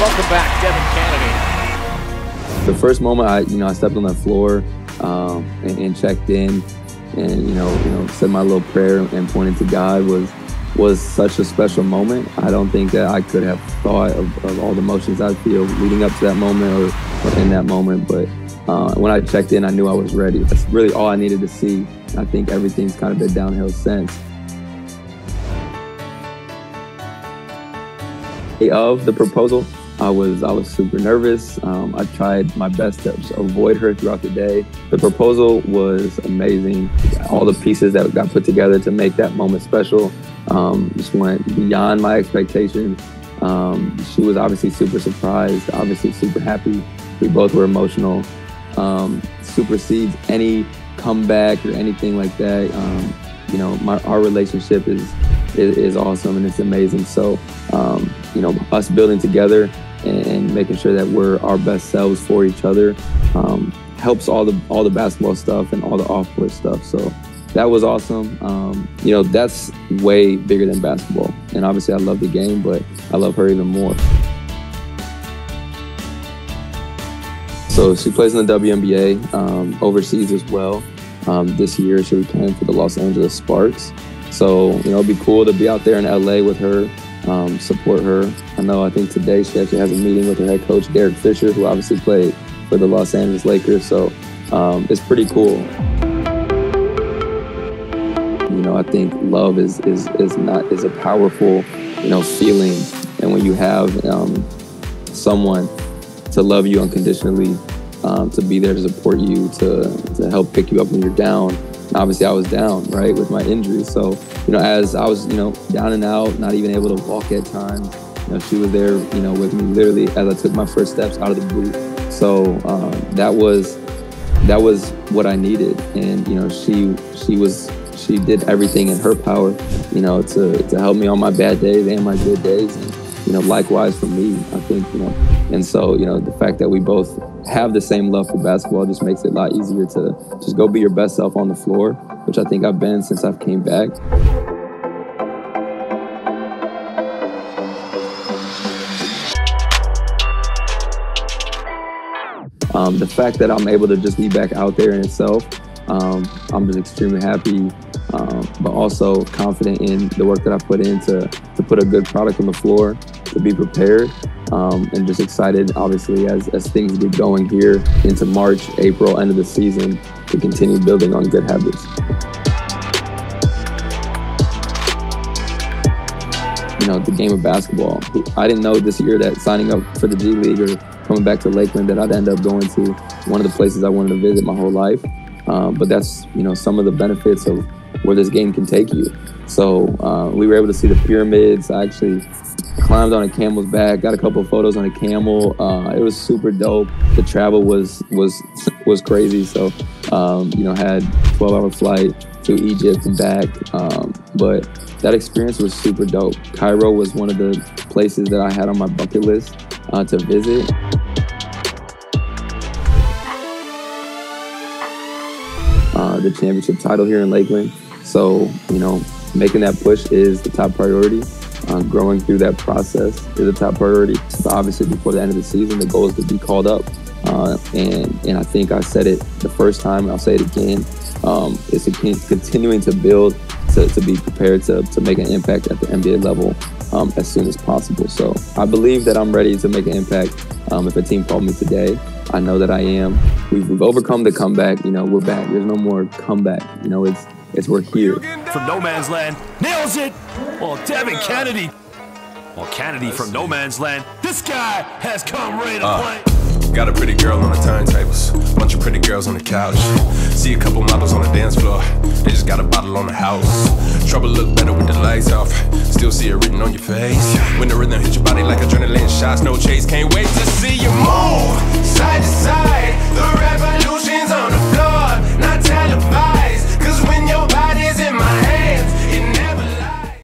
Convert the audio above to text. Welcome back, Devin Kennedy. The first moment I stepped on that floor and checked in, and said my little prayer and pointed to God was such a special moment. I don't think that I could have thought of all the emotions I feel leading up to that moment or in that moment. But when I checked in, I knew I was ready. That's really all I needed to see. I think everything's kind of been downhill since. Of the proposal, I was super nervous. I tried my best to avoid her throughout the day. The proposal was amazing. All the pieces that got put together to make that moment special just went beyond my expectations. She was obviously super surprised, obviously super happy. We both were emotional. Supersedes any comeback or anything like that. Our relationship is awesome and it's amazing. So, us building together and making sure that we're our best selves for each other helps all the basketball stuff and all the off-court stuff. So that was awesome. That's way bigger than basketball. And obviously I love the game, but I love her even more. So she plays in the WNBA, overseas as well. This year she'll be playing for the Los Angeles Sparks. So, it'd be cool to be out there in LA with her, support her. I think today she actually has a meeting with her head coach, Derek Fisher, who obviously played for the Los Angeles Lakers. So it's pretty cool. I think love is a powerful, feeling. And when you have someone to love you unconditionally, to be there to support you, to help pick you up when you're down. Obviously, I was down, right, with my injury. So, as I was, down and out, not even able to walk at times, she was there, with me literally as I took my first steps out of the boot. So that was what I needed, and she did everything in her power, to help me on my bad days and my good days, and likewise for me, I think, And so, the fact that we both have the same love for basketball just makes it a lot easier to just go be your best self on the floor, which I think I've been since I've came back. The fact that I'm able to just be back out there in itself, I'm just extremely happy, but also confident in the work that I put in to put a good product on the floor, to be prepared. And just excited, obviously, as things get going here into March, April, end of the season, to continue building on good habits. The game of basketball. I didn't know this year that signing up for the G League or coming back to Lakeland that I'd end up going to one of the places I wanted to visit my whole life. But that's, some of the benefits of where this game can take you. So we were able to see the pyramids. I actually climbed on a camel's back, got a couple of photos on a camel. It was super dope. The travel was crazy. So, had a 12-hour flight to Egypt and back. But that experience was super dope. Cairo was one of the places that I had on my bucket list to visit. The championship title here in Lakeland. So, making that push is the top priority. Growing through that process is a top priority. So obviously, before the end of the season, the goal is to be called up. And I think I said it the first time, and I'll say it again. It's continuing to build, to be prepared to make an impact at the NBA level as soon as possible. So I believe that I'm ready to make an impact. If a team called me today, I know that I am. We've overcome the comeback. We're back. There's no more comeback. It's we're here. From no man's land, nails it. Well, Devin Kennedy. Well, Kennedy from no man's land. This guy has come ready to play. Got a pretty girl on the turntables, bunch of pretty girls on the couch. See a couple models on the dance floor. They just got a bottle on the house. Trouble look better with the lights off. Still see it written on your face. When the rhythm hits your body like adrenaline shots, no chase. Can't wait to see you move side to side. The